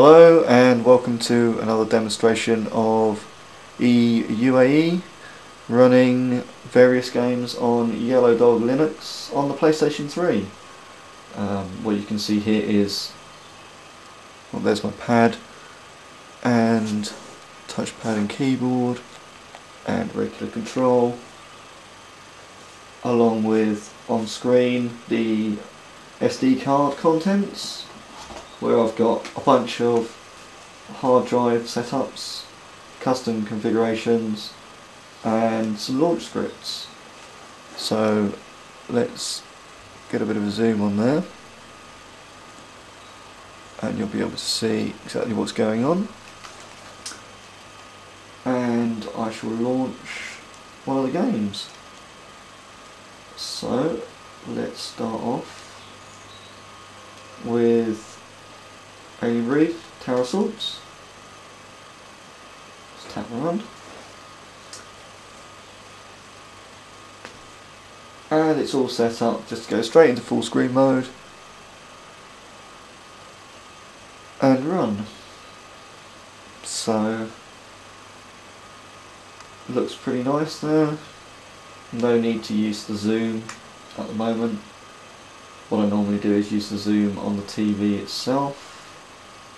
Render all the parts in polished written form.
Hello and welcome to another demonstration of E-UAE running various games on Yellow Dog Linux on the PlayStation 3. What you can see here is, well, there's my pad and touchpad and keyboard and regular control, along with on screen the SD card contents, where I've got a bunch of hard drive setups, custom configurations, and some launch scripts. So let's get a bit of a zoom on there, and you'll be able to see exactly what's going on. And I shall launch one of the games. So let's start off with Alien Breed, Tower Assault. Let's tap around. And it's all set up just to go straight into full screen mode and run. So, looks pretty nice there. No need to use the zoom at the moment. What I normally do is use the zoom on the TV itself.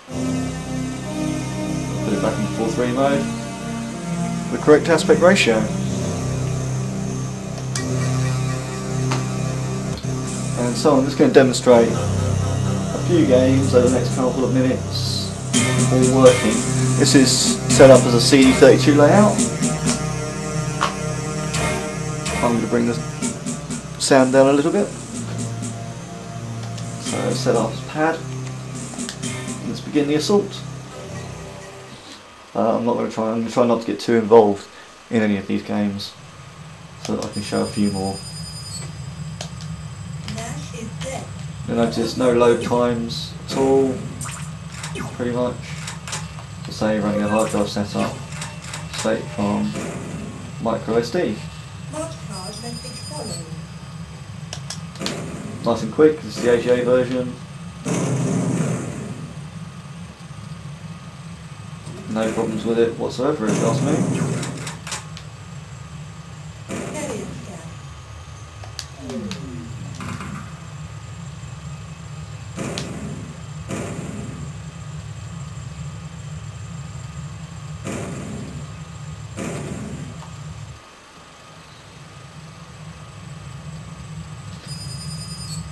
Put it back in 4:3 mode, the correct aspect ratio, and so I'm just going to demonstrate a few games over the next couple of minutes, all working. This is set up as a CD32 layout. I'm going to bring the sound down a little bit. So set up as pad. Let's begin the assault. I'm going to try not to get too involved in any of these games, so that I can show a few more. You'll notice no load times at all, pretty much. To say running a hard drive setup, state from micro SD. Nice and quick. This is the AGA version. No problems with it whatsoever, if you ask me.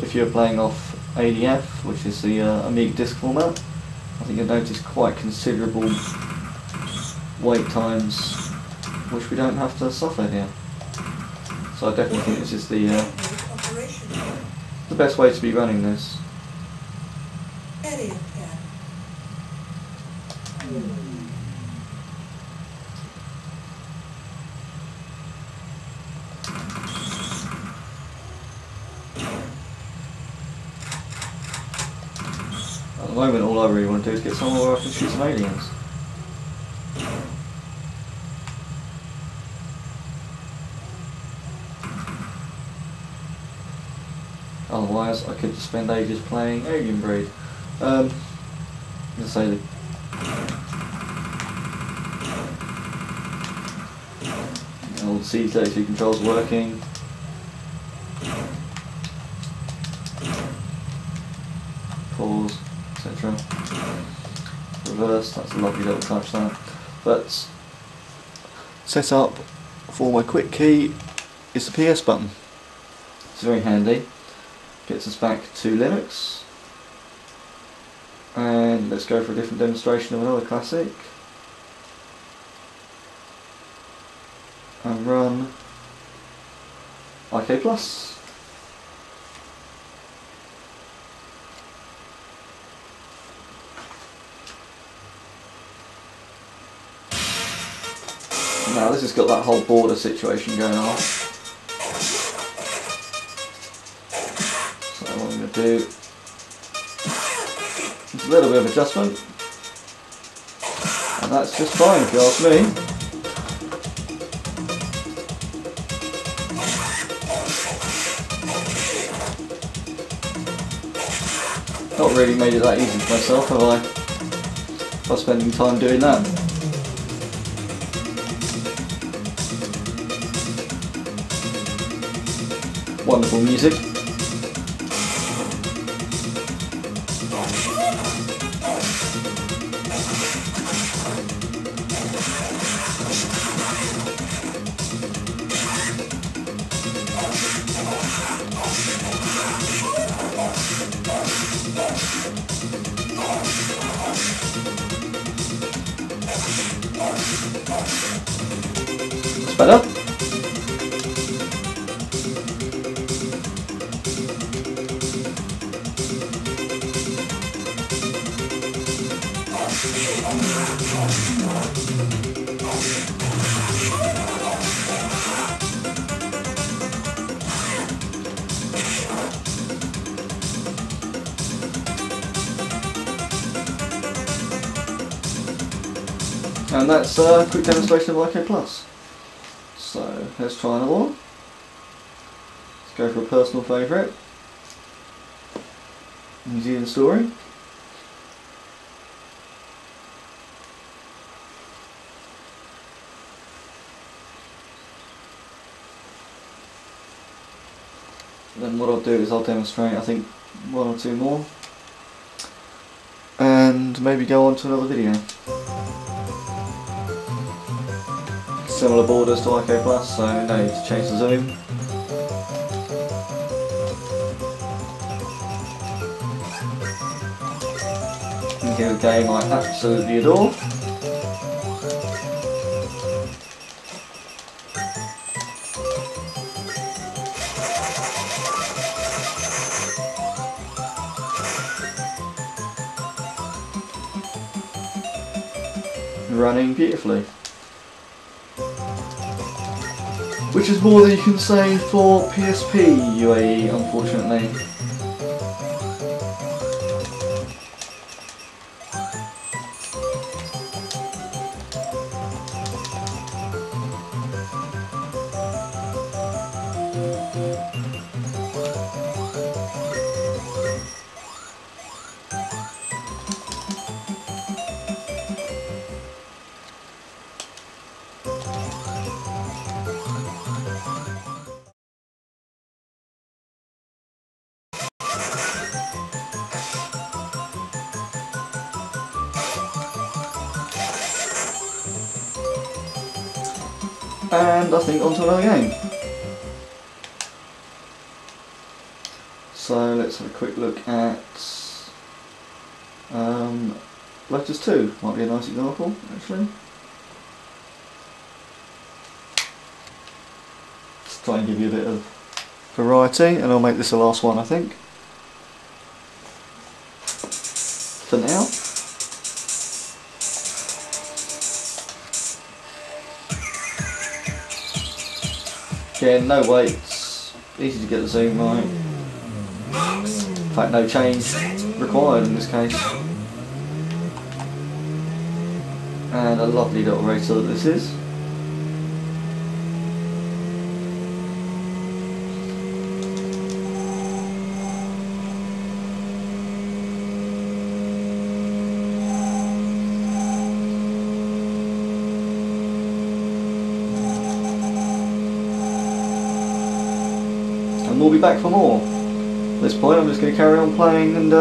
If you're playing off ADF, which is the Amiga Disc Format, I think you'll notice quite considerable wait times, which we don't have to suffer here. So I definitely think this is the best way to be running this. At the moment, all I really want to do is get somewhere where I can shoot some aliens. Otherwise, I could spend ages playing Alien Breed. Let's say the old CD32 controls working. Pause, etc. Reverse. That's a lovely little touch there. But set up for my quick key is the PS button. It's very handy. Gets us back to Linux, and let's go for a different demonstration of another classic and run IK+. Now this has got that whole border situation going on. It's a little bit of adjustment, and that's just fine if you ask me. Not really made it that easy for myself, have I? by spending time doing that. Wonderful music. Sped up. And that's a quick demonstration of IK+. So let's try another one. Let's go for a personal favourite. New Zealand Story. Then what I'll do is I'll demonstrate I think one or two more. And maybe go on to another video. Similar borders to IK+, so no need to change the zoom. And give a game I absolutely adore. Running beautifully. Which is more than you can say for PSP UAE, unfortunately. And I think onto another game. So let's have a quick look at Lotus 2, might be a nice example actually. Let's try and give you a bit of variety, and I'll make this the last one I think. For now. Again, no weights, easy to get the zoom right. In fact, no change required in this case. And a lovely little racer that this is. We'll be back for more. At this point I'm just going to carry on playing, and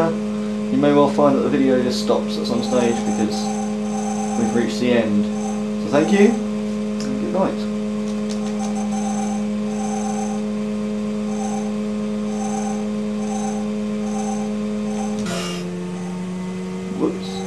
you may well find that the video just stops at some stage because we've reached the end. So thank you and good night. Whoops.